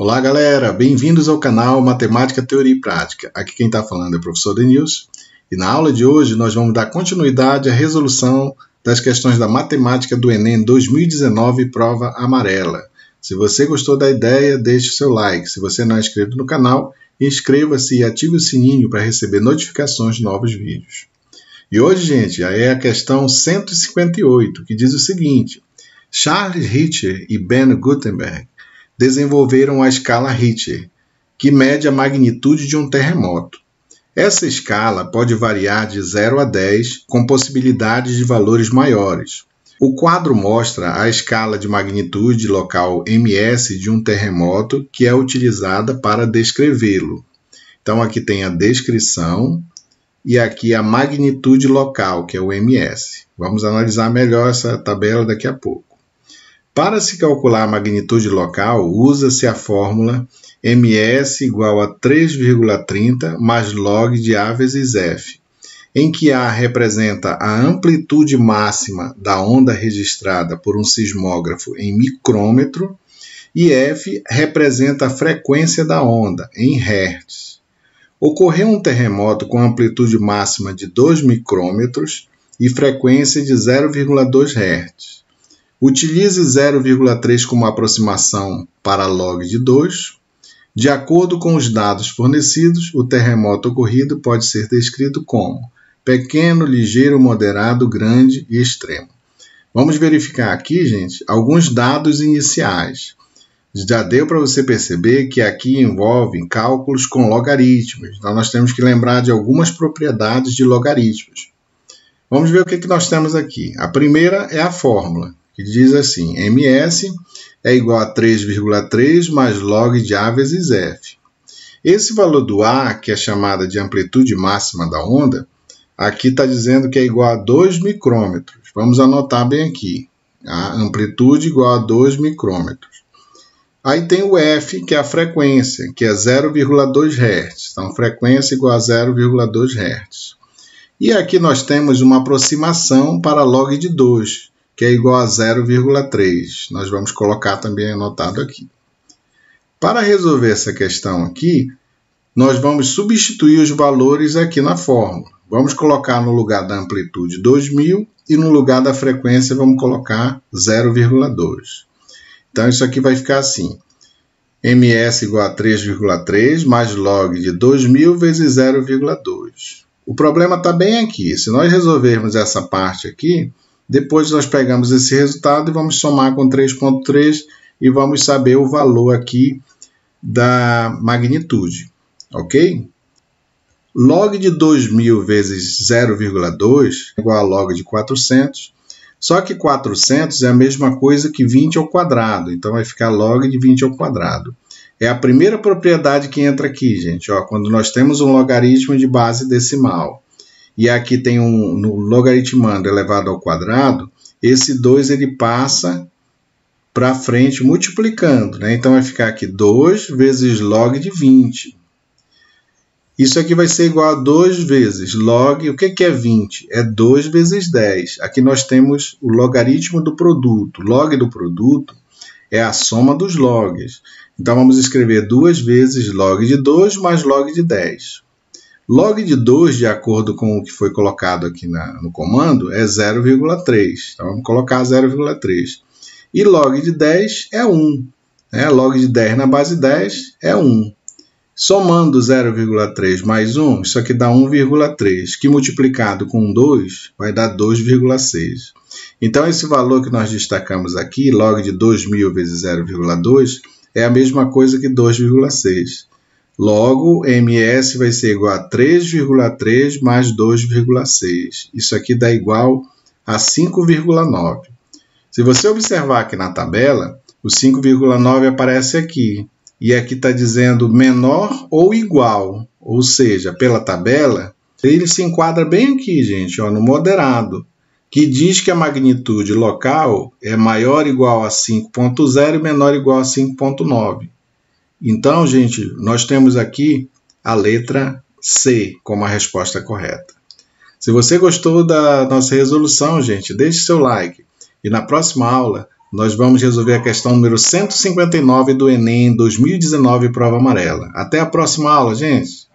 Olá galera, bem-vindos ao canal Matemática Teoria e Prática. Aqui quem está falando é o professor Denilson e na aula de hoje nós vamos dar continuidade à resolução das questões da matemática do Enem 2019 prova amarela. Se você gostou da ideia, deixe o seu like. Se você não é inscrito no canal, inscreva-se e ative o sininho para receber notificações de novos vídeos. E hoje, gente, é a questão 158, que diz o seguinte: Charles Richter e Ben Gutenberg desenvolveram a escala Richter, que mede a magnitude de um terremoto. Essa escala pode variar de 0 a 10, com possibilidades de valores maiores. O quadro mostra a escala de magnitude local MS de um terremoto que é utilizada para descrevê-lo. Então, aqui tem a descrição e aqui a magnitude local, que é o MS. Vamos analisar melhor essa tabela daqui a pouco. Para se calcular a magnitude local, usa-se a fórmula MS igual a 3,30 mais log de A vezes F, em que A representa a amplitude máxima da onda registrada por um sismógrafo em micrômetro e F representa a frequência da onda em hertz. Ocorreu um terremoto com amplitude máxima de 2 micrômetros e frequência de 0,2 hertz. Utilize 0,3 como aproximação para log de 2. De acordo com os dados fornecidos, o terremoto ocorrido pode ser descrito como pequeno, ligeiro, moderado, grande e extremo. Vamos verificar aqui, gente, alguns dados iniciais. Já deu para você perceber que aqui envolvem cálculos com logaritmos. Então, nós temos que lembrar de algumas propriedades de logaritmos. Vamos ver o que nós temos aqui. A primeira é a fórmula, que diz assim: MS é igual a 3,3 mais log de A vezes F. Esse valor do A, que é chamada de amplitude máxima da onda, aqui está dizendo que é igual a 2 micrômetros. Vamos anotar bem aqui. A amplitude igual a 2 micrômetros. Aí tem o F, que é a frequência, que é 0,2 Hz. Então, frequência igual a 0,2 Hz. E aqui nós temos uma aproximação para log de 2, que é igual a 0,3. Nós vamos colocar também anotado aqui. Para resolver essa questão aqui, nós vamos substituir os valores aqui na fórmula. Vamos colocar no lugar da amplitude 2000 e no lugar da frequência vamos colocar 0,2. Então, isso aqui vai ficar assim: MS igual a 3,3 mais log de 2000 vezes 0,2. O problema está bem aqui. Se nós resolvermos essa parte aqui, depois nós pegamos esse resultado e vamos somar com 3,3 e vamos saber o valor aqui da magnitude, ok? Log de 2000 vezes 0,2 é igual a log de 400, só que 400 é a mesma coisa que 20 ao quadrado, então vai ficar log de 20 ao quadrado. É a primeira propriedade que entra aqui, gente, ó, quando nós temos um logaritmo de base decimal. E aqui tem no logaritmando elevado ao quadrado, esse 2 ele passa para frente multiplicando, né? Então vai ficar aqui 2 vezes log de 20. Isso aqui vai ser igual a 2 vezes log, o que é 20? É 2 vezes 10. Aqui nós temos o logaritmo do produto. Log do produto é a soma dos logs. Então vamos escrever 2 vezes log de 2 mais log de 10. Log de 2, de acordo com o que foi colocado aqui no comando, é 0,3. Então, vamos colocar 0,3. E log de 10 é 1. Né? Log de 10 na base 10 é 1. Somando 0,3 mais 1, isso aqui dá 1,3, que multiplicado com 2 vai dar 2,6. Então, esse valor que nós destacamos aqui, log de 2000 vezes 0,2, é a mesma coisa que 2,6. Logo, MS vai ser igual a 3,3 mais 2,6. Isso aqui dá igual a 5,9. Se você observar aqui na tabela, o 5,9 aparece aqui. E aqui está dizendo menor ou igual. Ou seja, pela tabela, ele se enquadra bem aqui, gente, ó, no moderado, que diz que a magnitude local é maior ou igual a 5,0 e menor ou igual a 5,9. Então, gente, nós temos aqui a letra C como a resposta correta. Se você gostou da nossa resolução, gente, deixe seu like. E na próxima aula Nós vamos resolver a questão número 159 do Enem 2019, prova amarela. Até a próxima aula, gente!